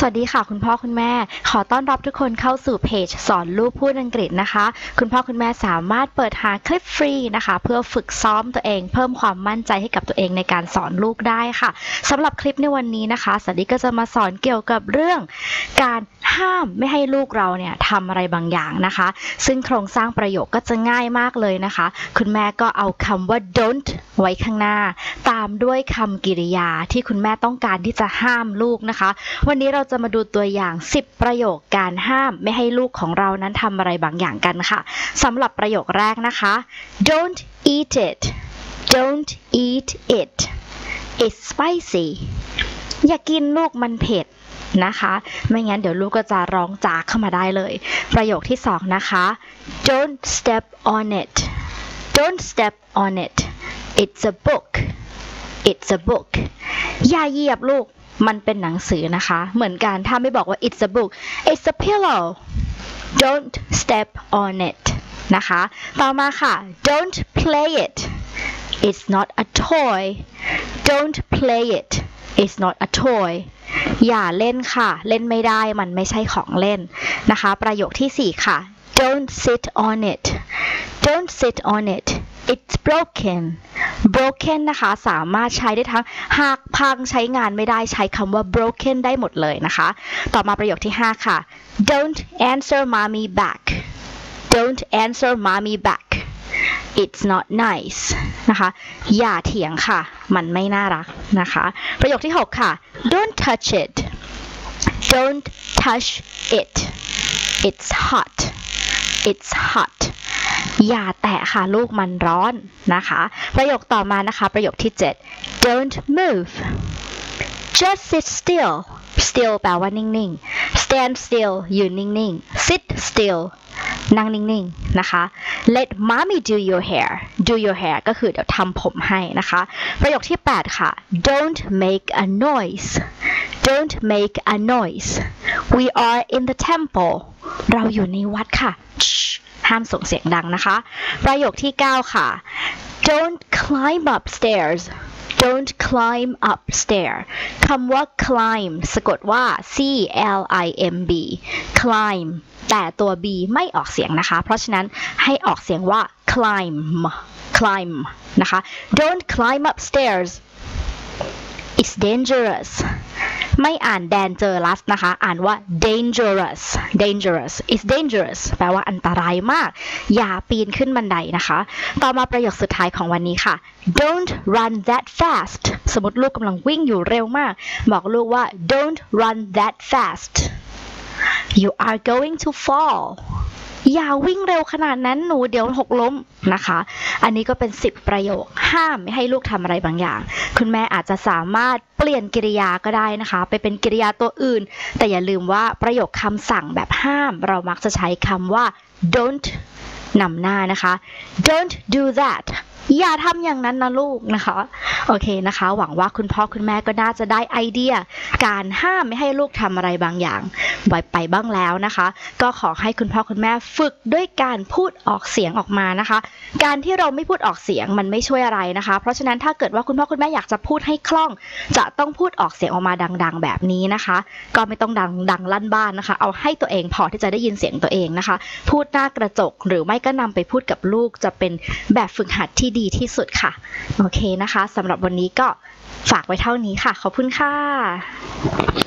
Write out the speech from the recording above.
สวัสดีค่ะคุณพ่อคุณแม่ขอต้อนรับทุกคนเข้าสู่เพจสอนลูกพูดอังกฤษนะคะคุณพ่อคุณแม่สามารถเปิดหาคลิปฟรีนะคะเพื่อฝึกซ้อมตัวเองเพิ่มความมั่นใจให้กับตัวเองในการสอนลูกได้ค่ะสำหรับคลิปในวันนี้นะคะสวัสดีก็จะมาสอนเกี่ยวกับเรื่องการห้ามไม่ให้ลูกเราเนี่ยทำอะไรบางอย่างนะคะซึ่งโครงสร้างประโยคก็จะง่ายมากเลยนะคะคุณแม่ก็เอาคำว่า don't ไว้ข้างหน้าตามด้วยคำกริยาที่คุณแม่ต้องการที่จะห้ามลูกนะคะวันนี้เราจะมาดูตัวอย่าง10ประโยคการห้ามไม่ให้ลูกของเรานั้นทำอะไรบางอย่างกันค่ะสำหรับประโยคแรกนะคะ don't eat it don't eat it it's spicy อย่ากินลูกมันเผ็ดนะคะไม่งั้นเดี๋ยวลูกก็จะร้องจากเข้ามาได้เลยประโยคที่2นะคะ don't step on it don't step on it it's a book it's a book อย่าเหยียบลูกมันเป็นหนังสือนะคะเหมือนกันถ้าไม่บอกว่า it's a book it's a pillow don't step on it นะคะต่อมาค่ะ don't play it it's not a toy don't play it it's not a toy อย่าเล่นค่ะเล่นไม่ได้มันไม่ใช่ของเล่นนะคะประโยคที่4ค่ะ don't sit on it don't sit on it it's broken นะคะสามารถใช้ได้ทั้งหากพังใช้งานไม่ได้ใช้คำว่า broken ได้หมดเลยนะคะต่อมาประโยคที่5ค่ะ don't answer mommy back don't answer mommy back it's not nice นะคะอย่าเถียงค่ะมันไม่น่ารักนะคะประโยคที่6ค่ะ don't touch it don't touch it it's hot it's hotอย่าแตะค่ะลูกมันร้อนนะคะประโยคต่อมานะคะประโยคที่7 don't move just sit still still แปลว่านิ่งๆ stand still อยู่นิ่งๆ sit still นั่งนิ่งๆนะคะ let mommy do your hair ก็คือเดี๋ยวทำผมให้นะคะประโยคที่8ค่ะ don't make a noise don't make a noise we are in the temple เราอยู่ในวัดค่ะห้ามส่งเสียงดังนะคะประโยคที่9ค่ะ don't climb upstairs don't climb upstairs คำว่า climb สะกดว่า c l i m b climb แต่ตัว b ไม่ออกเสียงนะคะเพราะฉะนั้นให้ออกเสียงว่า climb นะคะ don't climb upstairs it's dangerousไม่อ่าน dangerous นะคะอ่านว่า dangerous is dangerous แปลว่าอันตรายมากอย่าปีนขึ้นบันไดนะคะต่อมาประโยคสุดท้ายของวันนี้ค่ะ don't run that fast สมมติลูกกำลังวิ่งอยู่เร็วมากบอกลูกว่า don't run that fast you are going to fall อย่าวิ่งเร็วขนาดนั้นหนูเดี๋ยวหกล้มนะคะอันนี้ก็เป็น10ประโยคห้ามไม่ให้ลูกทำอะไรบางอย่างคุณแม่อาจจะสามารถเปลี่ยนกริยาก็ได้นะคะไปเป็นกริยาตัวอื่นแต่อย่าลืมว่าประโยคคำสั่งแบบห้ามเรามักจะใช้คำว่า don't นำหน้านะคะ don't do that อย่าทำอย่างนั้นนะลูกนะคะโอเคนะคะหวังว่าคุณพ่อคุณแม่ก็น่าจะได้ไอเดียการห้ามไม่ให้ลูกทำอะไรบางอย่างไปบ้างแล้วนะคะก็ขอให้คุณพ่อคุณแม่ฝึกด้วยการพูดออกเสียงออกมานะคะการที่เราไม่พูดออกเสียงมันไม่ช่วยอะไรนะคะเพราะฉะนั้นถ้าเกิดว่าคุณพ่อคุณแม่อยากจะพูดให้คล่องจะต้องพูดออกเสียงออกมาดังๆแบบนี้นะคะก็ไม่ต้องดังลั่นบ้านนะคะเอาให้ตัวเองพอที่จะได้ยินเสียงตัวเองนะคะพูดหน้ากระจกหรือไม่ก็นำไปพูดกับลูกจะเป็นแบบฝึกหัดที่ดีที่สุดค่ะโอเคนะคะสำหรับวันนี้ก็ฝากไว้เท่านี้ค่ะขอบคุณค่ะ